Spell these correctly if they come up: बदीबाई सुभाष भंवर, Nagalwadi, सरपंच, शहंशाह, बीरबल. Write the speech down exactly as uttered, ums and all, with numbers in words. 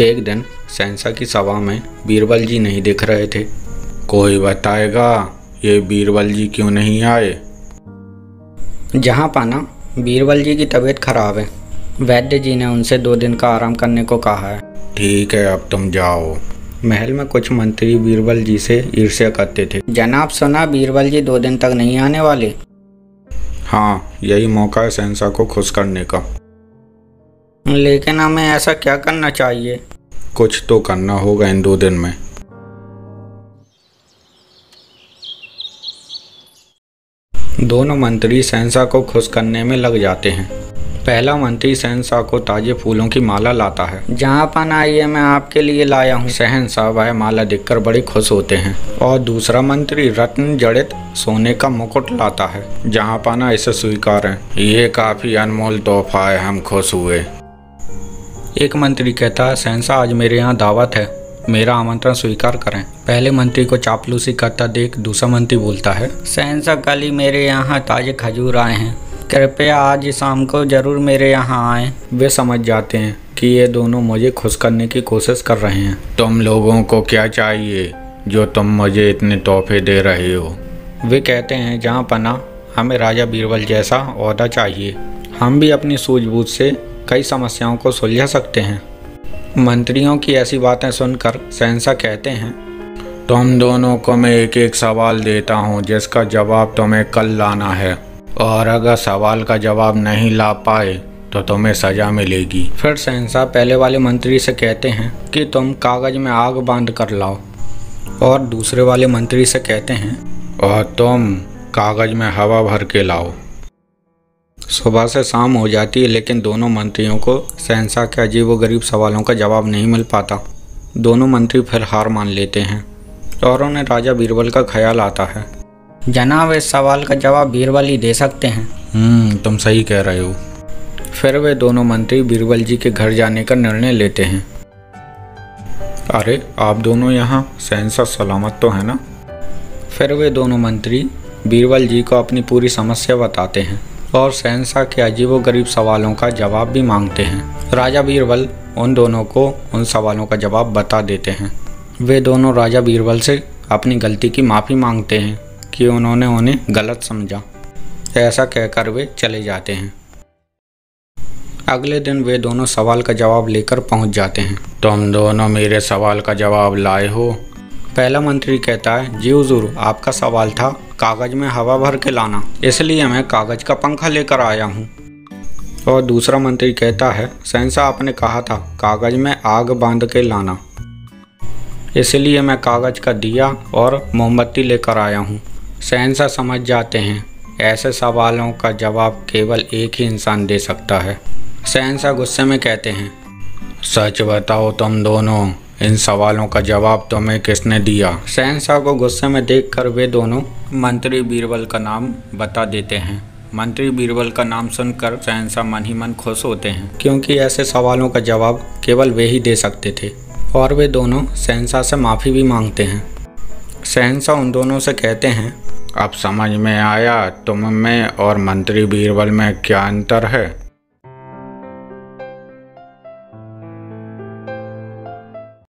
एक दिन शहंशाह की सभा में बीरबल जी नहीं दिख रहे थे। कोई बताएगा ये बीरबल जी क्यों नहीं आए? जहाँ पाना बीरबल जी की तबीयत खराब है। वैद्य जी ने उनसे दो दिन का आराम करने को कहा है। ठीक है, अब तुम जाओ। महल में कुछ मंत्री बीरबल जी से ईर्ष्या करते थे। जनाब, सुना बीरबल जी दो दिन तक नहीं आने वाले। हाँ, यही मौका है शहंशाह को खुश करने का। लेकिन हमें ऐसा क्या करना चाहिए? कुछ तो करना होगा इन दो दिन में। दोनों मंत्री शहंशाह को खुश करने में लग जाते हैं। पहला मंत्री शहंशाह को ताजे फूलों की माला लाता है। जहाँ पान आइए, मैं आपके लिए लाया हूँ। शहंशाह वह माला देखकर बड़े खुश होते हैं। और दूसरा मंत्री रत्न जड़ित सोने का मुकुट लाता है। जहाँ पाना इसे स्वीकार है, ये काफी अनमोल तोहफा है, हम खुश हुए। एक मंत्री कहता है, शहंशाह आज मेरे यहाँ दावत है, मेरा आमंत्रण स्वीकार करें। पहले मंत्री को चापलूसी करता देख दूसरा मंत्री बोलता है, शहंशाह कल ही मेरे यहाँ ताजे खजूर आए हैं, कृपया आज शाम को जरूर मेरे यहाँ आए। वे समझ जाते हैं कि ये दोनों मुझे खुश करने की कोशिश कर रहे हैं। तुम लोगों को क्या चाहिए जो तुम मुझे इतने तोहफे दे रहे हो? वे कहते हैं, जहाँ पना हमें राजा बीरबल जैसा ओहदा चाहिए। हम भी अपनी सूझबूझ से कई समस्याओं को सुलझा सकते हैं। मंत्रियों की ऐसी बातें सुनकर शहंशाह कहते हैं, तुम दोनों को मैं एक एक सवाल देता हूँ जिसका जवाब तुम्हें कल लाना है, और अगर सवाल का जवाब नहीं ला पाए तो तुम्हें सज़ा मिलेगी। फिर शहंशाह पहले वाले मंत्री से कहते हैं कि तुम कागज़ में आग बांध कर लाओ, और दूसरे वाले मंत्री से कहते हैं, और तुम कागज़ में हवा भर के लाओ। सुबह से शाम हो जाती है, लेकिन दोनों मंत्रियों को शहंशाह के अजीबोगरीब सवालों का जवाब नहीं मिल पाता। दोनों मंत्री फिर हार मान लेते हैं और उन्हें राजा बीरबल का ख्याल आता है। जनाब, इस सवाल का जवाब बीरबल ही दे सकते हैं। हम्म, तुम सही कह रहे हो। फिर वे दोनों मंत्री बीरबल जी के घर जाने का निर्णय लेते हैं। अरे, आप दोनों यहाँ? शहंशाह सलामत तो है ना? फिर वे दोनों मंत्री बीरबल जी को अपनी पूरी समस्या बताते हैं और शहंशाह के अजीबोगरीब सवालों का जवाब भी मांगते हैं। राजा बीरबल उन दोनों को उन सवालों का जवाब बता देते हैं। वे दोनों राजा बीरबल से अपनी गलती की माफ़ी मांगते हैं कि उन्होंने उन्हें गलत समझा। ऐसा कहकर वे चले जाते हैं। अगले दिन वे दोनों सवाल का जवाब लेकर पहुंच जाते हैं। तुम दोनों मेरे सवाल का जवाब लाए हो? पहला मंत्री कहता है, जी हुजूर, आपका सवाल था कागज़ में हवा भर के लाना, इसलिए मैं कागज़ का पंखा लेकर आया हूँ। और दूसरा मंत्री कहता है, शहंशाह आपने कहा था कागज़ में आग बांध के लाना, इसलिए मैं कागज़ का दिया और मोमबत्ती लेकर आया हूँ। शहंशाह समझ जाते हैं ऐसे सवालों का जवाब केवल एक ही इंसान दे सकता है। शहंशाह गुस्से में कहते हैं, सच बताओ तुम दोनों, इन सवालों का जवाब तुम्हें किसने दिया? शहंशाह को गुस्से में देखकर वे दोनों मंत्री बीरबल का नाम बता देते हैं। मंत्री बीरबल का नाम सुनकर शहंशाह मन ही मन खुश होते हैं, क्योंकि ऐसे सवालों का जवाब केवल वे ही दे सकते थे। और वे दोनों शहंशाह से माफ़ी भी मांगते हैं। शहंशाह उन दोनों से कहते हैं, अब समझ में आया तुम में और मंत्री बीरबल में क्या अंतर है?